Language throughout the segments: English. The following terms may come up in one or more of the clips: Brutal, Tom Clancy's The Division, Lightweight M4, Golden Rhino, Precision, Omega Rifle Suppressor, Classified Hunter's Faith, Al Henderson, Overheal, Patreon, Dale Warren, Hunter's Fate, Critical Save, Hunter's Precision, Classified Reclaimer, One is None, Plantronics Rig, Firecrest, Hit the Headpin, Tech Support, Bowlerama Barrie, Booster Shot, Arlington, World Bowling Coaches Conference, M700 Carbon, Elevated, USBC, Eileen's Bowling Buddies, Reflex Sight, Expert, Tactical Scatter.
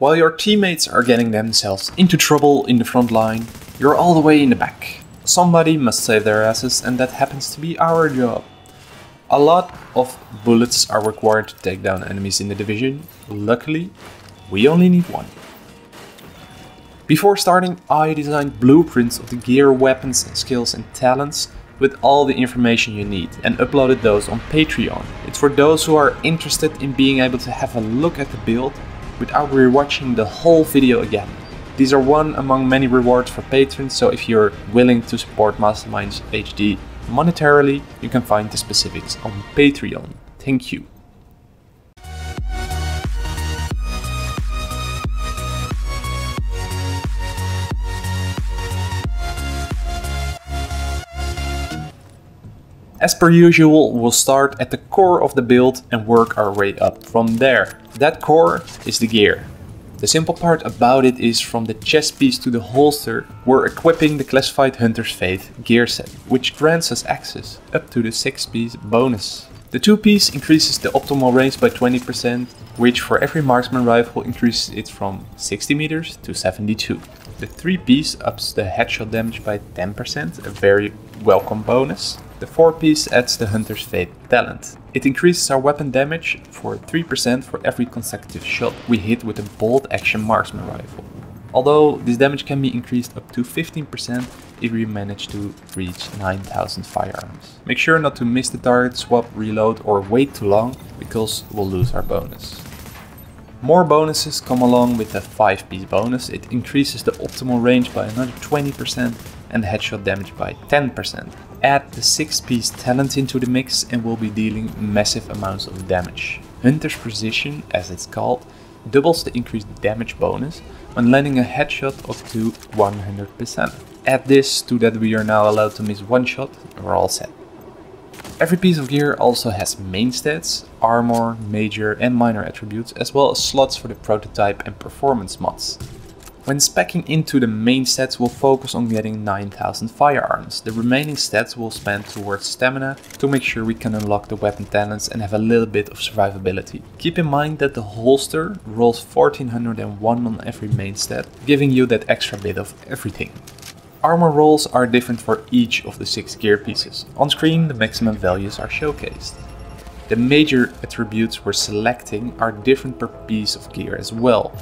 While your teammates are getting themselves into trouble in the front line, you're all the way in the back. Somebody must save their asses, and that happens to be our job. A lot of bullets are required to take down enemies in the division. Luckily, we only need one. Before starting, I designed blueprints of the gear, weapons, skills and talents with all the information you need and uploaded those on Patreon. It's for those who are interested in being able to have a look at the build without rewatching the whole video again. These are one among many rewards for patrons, so if you're willing to support Masterminds HD monetarily, you can find the specifics on Patreon. Thank you. As per usual, we'll start at the core of the build and work our way up from there. That core is the gear. The simple part about it is from the chest piece to the holster, we're equipping the Classified Hunter's Faith gear set, which grants us access up to the 6-piece bonus. The 2-piece increases the optimal range by 20%, which for every marksman rifle increases it from 60 meters to 72. The 3-piece ups the headshot damage by 10%, a very welcome bonus. The 4-piece adds the Hunter's Fate talent. It increases our weapon damage for 3% for every consecutive shot we hit with a bolt action marksman rifle. Although this damage can be increased up to 15% if we manage to reach 9,000 firearms. Make sure not to miss the target, swap, reload or wait too long because we'll lose our bonus. More bonuses come along with the 5-piece bonus. It increases the optimal range by another 20% and the headshot damage by 10%. Add the 6-piece talent into the mix and we'll be dealing massive amounts of damage. Hunter's Precision, as it's called, doubles the increased damage bonus when landing a headshot up to 100%. Add this to that we are now allowed to miss one shot, we're all set. Every piece of gear also has main stats, armor, major and minor attributes, as well as slots for the prototype and performance mods. When specking into the main stats, we'll focus on getting 9,000 firearms. The remaining stats we'll spend towards stamina to make sure we can unlock the weapon talents and have a little bit of survivability. Keep in mind that the holster rolls 1401 on every main stat, giving you that extra bit of everything. Armor rolls are different for each of the 6 gear pieces. On screen, the maximum values are showcased. The major attributes we're selecting are different per piece of gear as well.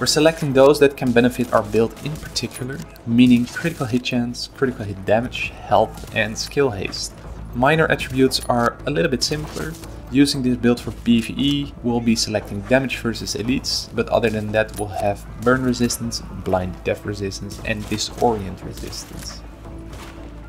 We're selecting those that can benefit our build in particular, meaning critical hit chance, critical hit damage, health and skill haste. Minor attributes are a little bit simpler. Using this build for PvE, we'll be selecting damage versus elites, but other than that we'll have burn resistance, blind death resistance and disorient resistance.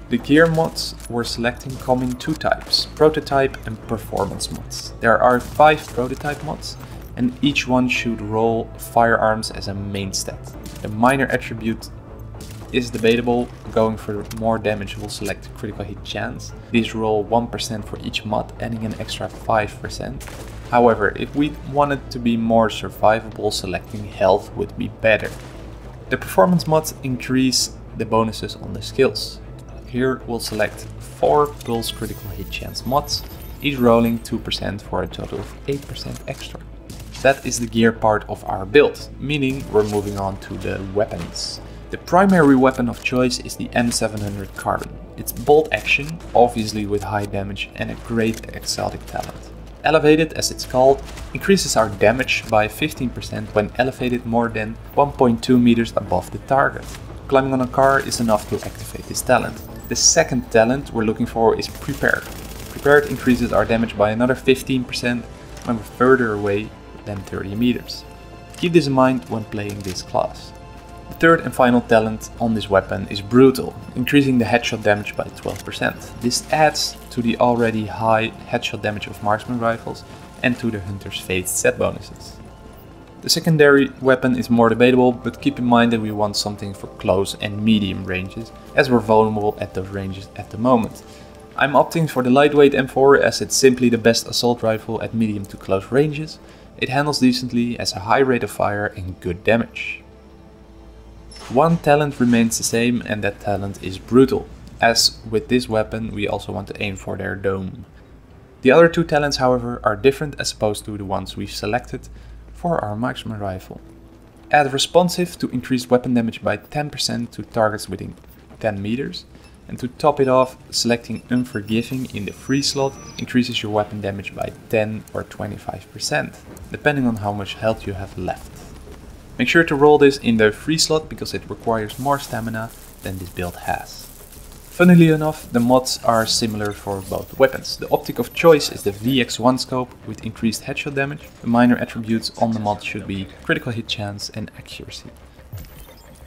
The gear mods we're selecting come in 2 types, prototype and performance mods. There are 5 prototype mods, and each one should roll firearms as a main stat. The minor attribute is debatable. Going for more damage, we'll select critical hit chance. These roll 1% for each mod, adding an extra 5%. However, if we wanted to be more survivable, selecting health would be better. The performance mods increase the bonuses on the skills. Here we'll select 4 pulse critical hit chance mods, each rolling 2% for a total of 8% extra. That is the gear part of our build, meaning we're moving on to the weapons. The primary weapon of choice is the M700 Carbon. It's bolt action, obviously with high damage and a great exotic talent. Elevated, as it's called, increases our damage by 15% when elevated more than 1.2 meters above the target. Climbing on a car is enough to activate this talent. The second talent we're looking for is Prepared. Prepared increases our damage by another 15% when we're further away than 30 meters. Keep this in mind when playing this class. The third and final talent on this weapon is Brutal, increasing the headshot damage by 12%. This adds to the already high headshot damage of marksman rifles and to the Hunter's Fate set bonuses. The secondary weapon is more debatable, but keep in mind that we want something for close and medium ranges, as we're vulnerable at those ranges at the moment. I'm opting for the Lightweight M4 as it's simply the best assault rifle at medium to close ranges. It handles decently, has a high rate of fire and good damage. One talent remains the same and that talent is Brutal, as with this weapon we also want to aim for their dome. The other 2 talents however are different as opposed to the ones we've selected for our marksman rifle. Add responsive to increase weapon damage by 10% to targets within 10 meters. And to top it off, selecting Unforgiving in the free slot increases your weapon damage by 10 or 25%, depending on how much health you have left. Make sure to roll this in the free slot because it requires more stamina than this build has. Funnily enough, the mods are similar for both weapons. The optic of choice is the VX1 scope with increased headshot damage. The minor attributes on the mod should be critical hit chance and accuracy.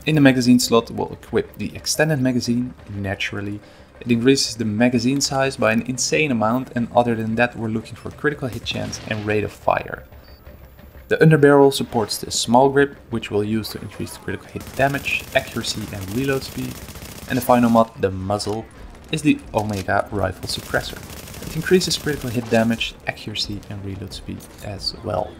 In the magazine slot, we'll equip the extended magazine, naturally. It increases the magazine size by an insane amount, and other than that we're looking for critical hit chance and rate of fire. The underbarrel supports the small grip, which we'll use to increase the critical hit damage, accuracy and reload speed. And the final mod, the muzzle, is the Omega Rifle Suppressor. It increases critical hit damage, accuracy and reload speed as well.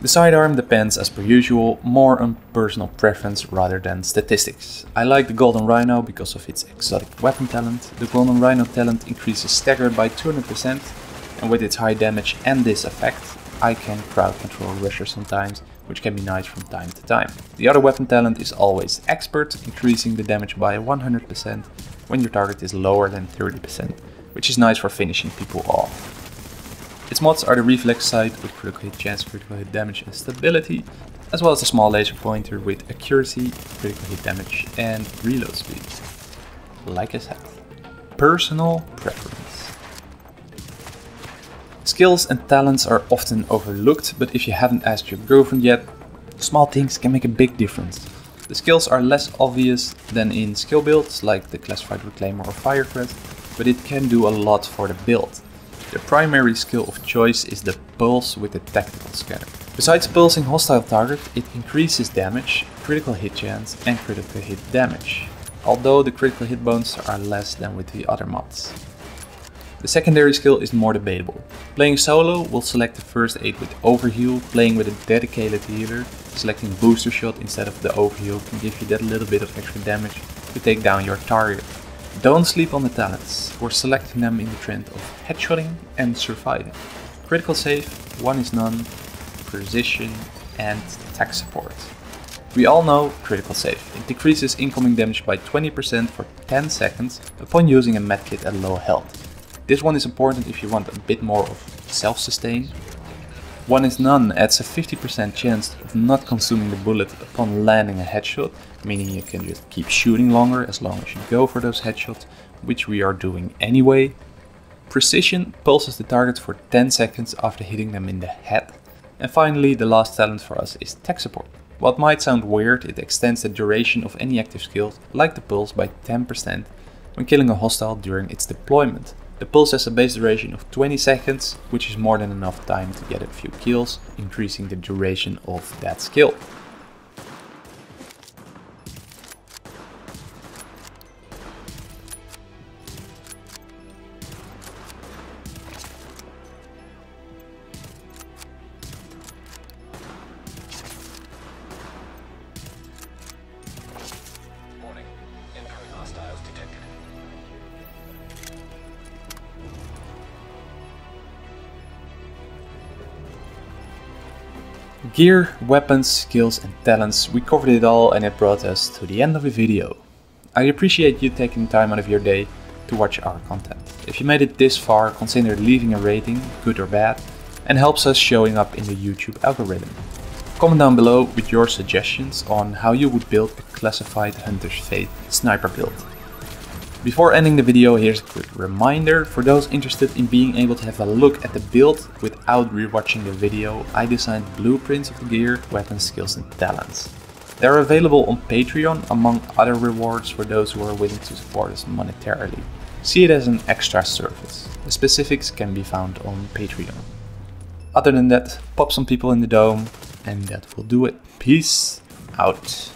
The sidearm depends, as per usual, more on personal preference rather than statistics. I like the Golden Rhino because of its exotic weapon talent. The Golden Rhino talent increases stagger by 200%, and with its high damage and this effect, I can crowd control rushers sometimes, which can be nice from time to time. The other weapon talent is always Expert, increasing the damage by 100% when your target is lower than 30%, which is nice for finishing people off. Its mods are the Reflex Sight with critical hit chance, critical hit damage and stability, as well as the small laser pointer with accuracy, critical hit damage and reload speed. Like I said, personal preference. Skills and talents are often overlooked, but if you haven't asked your girlfriend yet, small things can make a big difference. The skills are less obvious than in skill builds like the Classified Reclaimer or Firecrest, but it can do a lot for the build. The primary skill of choice is the Pulse with the Tactical Scatter. Besides pulsing hostile target, it increases damage, critical hit chance and critical hit damage, although the critical hit bonus are less than with the other mods. The secondary skill is more debatable. Playing solo, we'll select the first aid with Overheal. Playing with a dedicated healer, selecting Booster Shot instead of the Overheal can give you that little bit of extra damage to take down your target. Don't sleep on the talents, we're selecting them in the trend of headshotting and surviving. Critical Save, One is None, Precision and Tech Support. We all know Critical Save. It decreases incoming damage by 20% for 10 seconds upon using a medkit at low health. This one is important if you want a bit more of self-sustain. One is None adds a 50% chance of not consuming the bullet upon landing a headshot, meaning you can just keep shooting longer as long as you go for those headshots, which we are doing anyway. Precision pulses the target for 10 seconds after hitting them in the head. And finally, the last talent for us is Tech Support. What might sound weird, it extends the duration of any active skills, like the pulse, by 10% when killing a hostile during its deployment. The pulse has a base duration of 20 seconds, which is more than enough time to get a few kills, increasing the duration of that skill. Gear, weapons, skills and talents, we covered it all and it brought us to the end of the video. I appreciate you taking time out of your day to watch our content. If you made it this far, consider leaving a rating, good or bad, and helps us showing up in the YouTube algorithm. Comment down below with your suggestions on how you would build a Classified Hunter's Faith sniper build. Before ending the video, here's a quick reminder. For those interested in being able to have a look at the build without rewatching the video, I designed blueprints of the gear, weapons, skills and talents. They're available on Patreon, among other rewards for those who are willing to support us monetarily. See it as an extra service. The specifics can be found on Patreon. Other than that, pop some people in the dome and that will do it. Peace out.